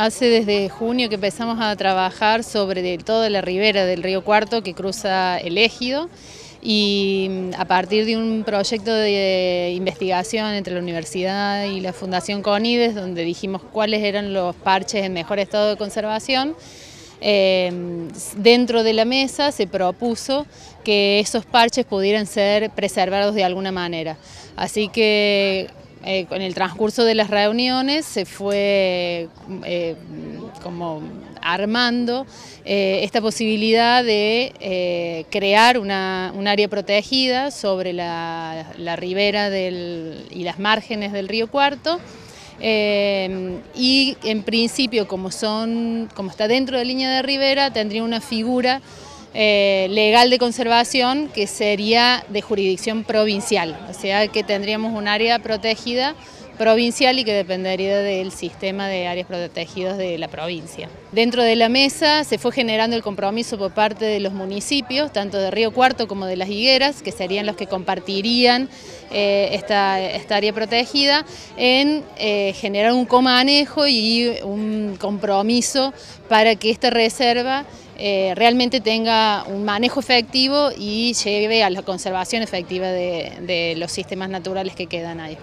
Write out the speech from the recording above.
Hace desde junio que empezamos a trabajar sobre toda la ribera del río Cuarto que cruza el Ejido, y a partir de un proyecto de investigación entre la universidad y la Fundación CONIDES, donde dijimos cuáles eran los parches en mejor estado de conservación, dentro de la mesa se propuso que esos parches pudieran ser preservados de alguna manera. Así que en el transcurso de las reuniones se fue como armando esta posibilidad de crear un área protegida sobre la ribera y las márgenes del río Cuarto. Y en principio, como está dentro de línea de ribera, tendría una figura legal de conservación que sería de jurisdicción provincial, o sea que tendríamos un área protegida provincial y que dependería del sistema de áreas protegidas de la provincia. Dentro de la mesa se fue generando el compromiso por parte de los municipios, tanto de Río Cuarto como de Las Higueras, que serían los que compartirían esta área protegida, en generar un comanejo y un compromiso para que esta reserva realmente tenga un manejo efectivo y lleve a la conservación efectiva de los sistemas naturales que quedan ahí.